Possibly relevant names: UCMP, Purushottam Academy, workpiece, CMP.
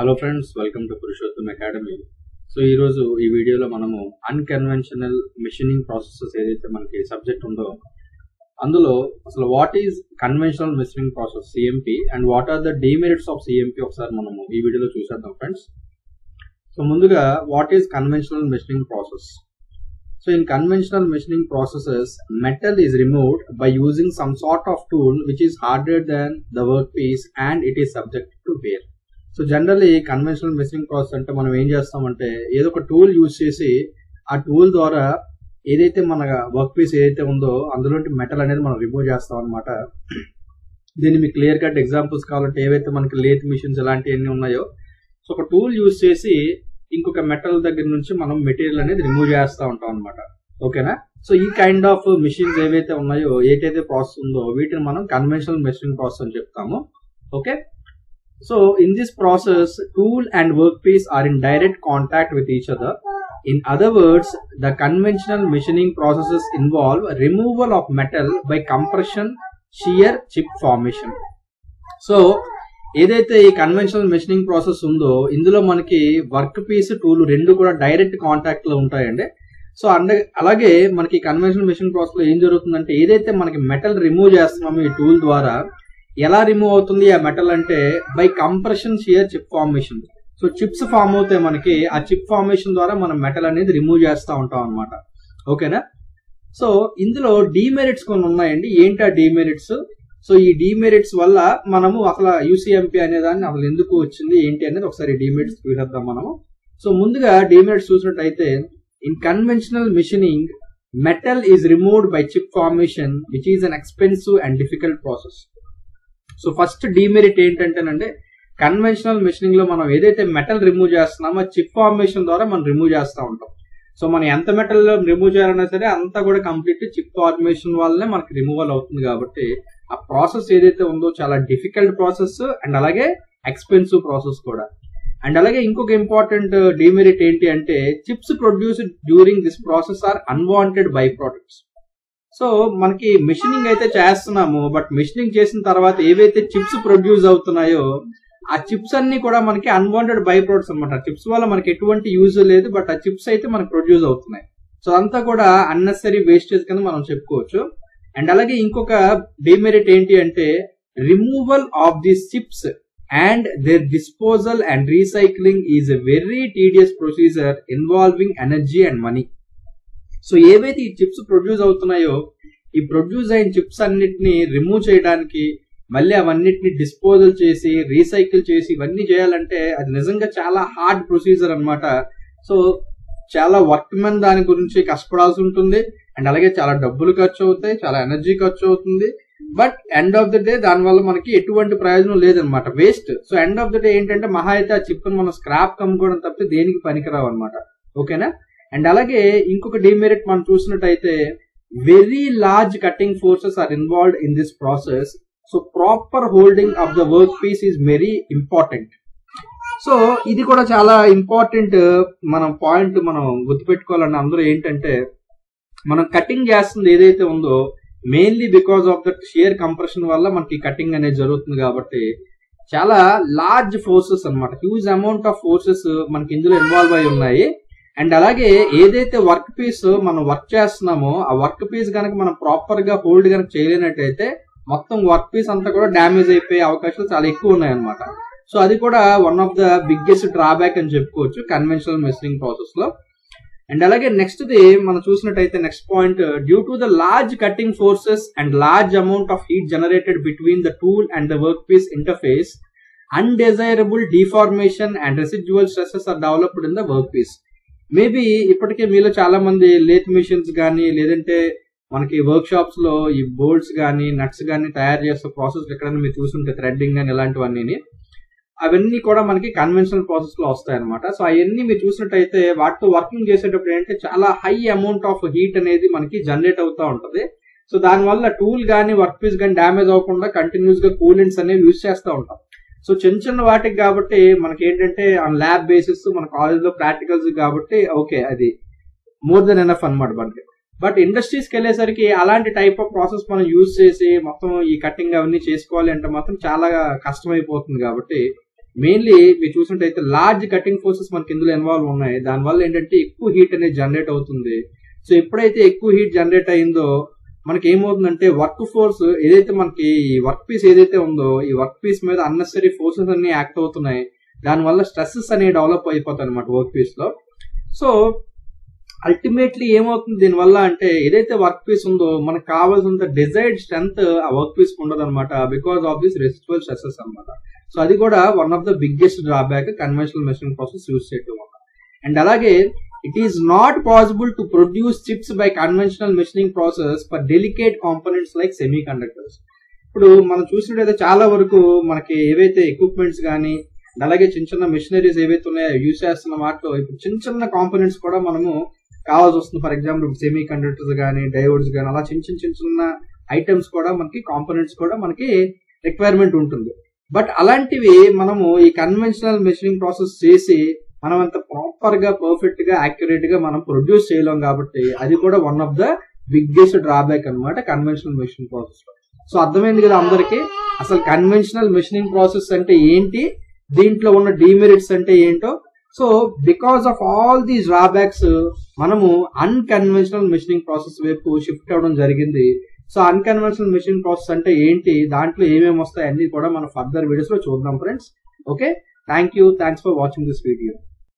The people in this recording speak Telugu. Hello friends, welcome to Purushottam Academy. So ee roju ee video lo manamu unconventional machining processes edaithe manaki subject undo andulo asalu what is conventional machining process CMP and what are the demerits of CMP oksaru manamu ee video lo chusedam friends. So munduga what is conventional machining process? So in conventional machining processes, metal is removed by using some sort of tool which is harder than the workpiece and it is subject to wear. So generally conventional machining process ante manam em chestamante edo oka tool use chesi aa tool dwara edaithe managa work piece edaithe undo andulonti metal anedi manam remove chestam anamata. Deenni mi clear cut examples kavalante evaithe manaki lathe machines elanti anni unnayo so oka tool use chesi inkoka metal daggara nunchi manam material anedi remove chestam untam anamata. Okay na? So ee kind of machines evaithe unnayo edaithe process undo veetini manam conventional machining process ani cheptamu. Okay. So in this process, tool and workpiece are in direct contact with each other. In other words, the conventional machining processes involve removal of metal by compression, shear, chip formation. So edaithe conventional machining process undo indulo manaki workpiece tool rendu kuda direct contact lo untayandi. So alage manaki conventional machining process lo em jarugutundante edaithe manaki metal remove chestunamo ee tool dwara ఎలా రిమూవ్ అవుతుంది ఆ మెటల్ అంటే by compression shear chip formation. So chips form అవుతాయి మనకి, ఆ చిప్ ఫార్మేషన్ ద్వారా మనం మెటల్ అనేది రిమూవ్ చేస్తూ ఉంటాం అనమాట. ఓకేనా? సో ఇందులో డీమెరిట్స్ కొన్ని ఉన్నాయండి. ఏంటి ఆ డీమెరిట్స్? సో ఈ డీమెరిట్స్ వల్ల మనము అసలు యూసీఎంపీ అనేదాన్ని అసలు ఎందుకు వచ్చింది ఏంటి అనేది ఒకసారి డీమెరిట్స్ చూసేద్దాం మనము. సో ముందుగా డీమెరిట్స్ చూసినట్టయితే in conventional machining metal is removed by chip formation which is an expensive and difficult process. So first demerit ఏంటంటేనండి, కన్వెన్షనల్ మెషినింగ్ లో మనం ఏదైతే మెటల్ రిమూవ్ చేస్తున్నామో చిప్ ఫార్మేషన్ ద్వారా మనం రిమూవ్ చేస్తూ ఉంటాం. సో మనం ఎంత మెటల్ రిమూవ్ చేయాలన్నా సరే అంతా కూడా కంప్లీట్ చిప్ ఫార్మేషన్ వల్లనే మనకి రిమూవల్ అవుతుంది. కాబట్టి ఆ ప్రాసెస్ ఏదైతే ఉందో చాలా డిఫికల్ట్ ప్రాసెస్ అండ్ అలాగే ఎక్స్పెన్సివ్ ప్రాసెస్ కూడా. అండ్ అలాగే ఇంకొక ఇంపార్టెంట్ డీమెరిట్ ఏంటి అంటే chips produced during this process are unwanted by products. So మనకి మెషినింగ్ అయితే చేస్తున్నాము, బట్ మెషినింగ్ చేసిన తర్వాత ఏవైతే చిప్స్ ప్రొడ్యూస్ అవుతున్నాయో ఆ చిప్స్ అన్ని కూడా మనకి అన్వాంటెడ్ బై ప్రొడక్ట్స్ అనమాట. చిప్స్ వల్ల మనకి ఎటువంటి యూజ్ లేదు, బట్ ఆ చిప్స్ అయితే మనకి ప్రొడ్యూస్ అవుతున్నాయి. సో అదంతా కూడా అన్నెసరీ వేస్టేజ్ కింద మనం చెప్పుకోవచ్చు. అండ్ అలాగే ఇంకొక డిమెరిట్ ఏంటి అంటే removal of the chips and their disposal and recycling is a very tedious procedure involving energy and money. So ఏవైతే ఈ చిప్స్ ప్రొడ్యూస్ అవుతున్నాయో ఈ ప్రొడ్యూస్ అయిన చిప్స్ అన్నిటిని రిమూవ్ చేయడానికి మళ్ళీ అవన్నిటిని డిస్పోజల్ చేసి రీసైకిల్ చేసి ఇవన్నీ చేయాలంటే అది నిజంగా చాలా హార్డ్ ప్రొసీజర్ అనమాట. సో చాలా వర్క్ మెన్ దాని గురించి కష్టపడాల్సి ఉంటుంది అండ్ అలాగే చాలా డబ్బులు ఖర్చు అవుతాయి, చాలా ఎనర్జీ ఖర్చు అవుతుంది. But end of the day దానివల్ల మనకి ఎటువంటి ప్రయోజనం లేదనమాట, waste. So end of the day ఏంటంటే మహా అయితే ఆ చిప్ను మనం స్క్రాప్ కమ్ముకోవడం తప్పితే దేనికి పనికిరావు అనమాట. ఓకేనా? అండ్ అలాగే ఇంకొక డిమెరిట్ మనం చూసినట్టయితే very large cutting forces are involved in this process. So proper holding of the work piece is very important. So ఇది కూడా చాలా ఇంపార్టెంట్ మనం పాయింట్ మనం గుర్తుపెట్టుకోవాలని అందరూ ఏంటంటే మనం కటింగ్ చేస్తుంది ఏదైతే ఉందో mainly because of that shear compression వల్ల మనకి కటింగ్ అనేది జరుగుతుంది. కాబట్టి చాలా లార్జ్ ఫోర్సెస్ అనమాట, హ్యూజ్ అమౌంట్ ఆఫ్ ఫోర్సెస్ మనకి ఇందులో ఇన్వాల్వ్ అయి ఉన్నాయి. అండ్ అలాగే ఏదైతే వర్క్ పీస్ మనం వర్క్ చేస్తున్నామో ఆ వర్క్ పీస్ కనుక మనం ప్రాపర్ గా హోల్డ్ కనుక చేయలేనట్టయితే మొత్తం వర్క్ పీస్ అంతా కూడా డ్యామేజ్ అయిపోయే అవకాశాలు చాలా ఎక్కువ ఉన్నాయన్నమాట. సో అది కూడా one of the biggest drawback అని చెప్పుకోవచ్చు కన్వెన్షనల్ మెషినింగ్ ప్రాసెస్ లో. అండ్ అలాగే నెక్స్ట్ది మనం చూసినట్టయితే next point due to the large cutting forces and large amount of heat generated between the tool and the work piece interface undesirable deformation and residual stresses are developed in the work piece. Maybe ఇప్పటికే మీలో చాలా మంది లేత్ మిషన్స్ కానీ లేదంటే మనకి వర్క్ షాప్స్ లో ఈ బోల్ట్స్ కానీ నట్స్ కానీ తయారు చేసే ప్రాసెస్ ఎక్కడైనా మీరు చూసుంటే థ్రెడ్డింగ్ కానీ ఇలాంటివన్నీ అవన్నీ కూడా మనకి కన్వెన్షనల్ ప్రాసెస్ లో వస్తాయి అనమాట. సో అవన్నీ మీరు చూసినట్టయితే వాటితో వర్కింగ్ చేసేటప్పుడు ఏంటంటే చాలా హై అమౌంట్ ఆఫ్ హీట్ అనేది మనకి జనరేట్ అవుతూ ఉంటుంది. సో దానివల్ల టూల్ కానీ వర్క్ పీస్ కానీ డ్యామేజ్ అవ్వకుండా కంటిన్యూస్ గా కూలెంట్స్ అనేవి యూజ్ చేస్తూ ఉంటాం. సో చిన్న చిన్న వాటికి కాబట్టి మనకి ఏంటంటే ల్యాబ్ బేసిస్ మన కాలేజ్ లో ప్రాక్టికల్స్ కాబట్టి ఓకే అది మోర్ దెన్ ఎనఫ్ అనమాట మనకి. బట్ ఇండస్ట్రీస్కి వెళ్ళేసరికి అలాంటి టైప్ ఆఫ్ ప్రాసెస్ మనం యూజ్ చేసి మొత్తం ఈ కటింగ్ అవన్నీ చేసుకోవాలి అంటే మాత్రం చాలా కష్టమైపోతుంది. కాబట్టి Mainly, we choose large cutting forces man kindle involved in the wall and heat and generate out. So if heat generate in the workforce, workpiece made unnecessary forces and act out than stresses and develop workpiece. So ultimately aim out in the workpiece on the desired strength workpiece because of this residual stresses. So that is one of the biggest drawback conventional machining process used. And again, it is not possible to produce chips by conventional machining process for delicate components like semiconductors. Now, మనం చూసినట్లయితే చాలా వరకు మనకి ఏవైతే equipments గాని అలాగే చిన్న చిన్న machineries ఏవైతే ఉన్నాయో యూస్ చేస్తున్న వాటిలో ఇప్పుడు చిన్న చిన్న components కూడా మనము కావాల్సి వస్తుంది. For example, semiconductors గాని diodes గాని అలా చిన్న చిన్న items కూడా మనకి components కూడా మనకి requirement ఉంటుంది. But అలాంటివి మనము ఈ కన్వెన్షనల్ మెషినింగ్ ప్రాసెస్ చేసి మనం అంత ప్రాపర్ గా పర్ఫెక్ట్ గా యాక్యురేట్ గా మనం ప్రొడ్యూస్ చేయలేం కాబట్టి అది కూడా one of the biggest drawback అన్నమాట కన్వెన్షనల్ మెషినింగ్ ప్రాసెస్ లో. సో అర్థమైంది కదా అందరికీ అసలు కన్వెన్షనల్ మెషినింగ్ ప్రాసెస్ అంటే ఏంటి, దీంట్లో ఉన్న డిమెరిట్స్ అంటే ఏంటో. So because of all these drawbacks మనము అన్కన్వెన్షనల్ మెషినింగ్ ప్రాసెస్ వైపు షిఫ్ట్ అవడం జరిగింది. సో అన్కన్వెన్షనల్ మెషిన్ ప్రాసెస్ అంటే ఏంటి, దాంట్లో ఏమేమి వస్తాయి అన్ని కూడా మనం ఫర్దర్ వీడియోస్ లో చూద్దాం friends. Okay, thank you, thanks for watching this video.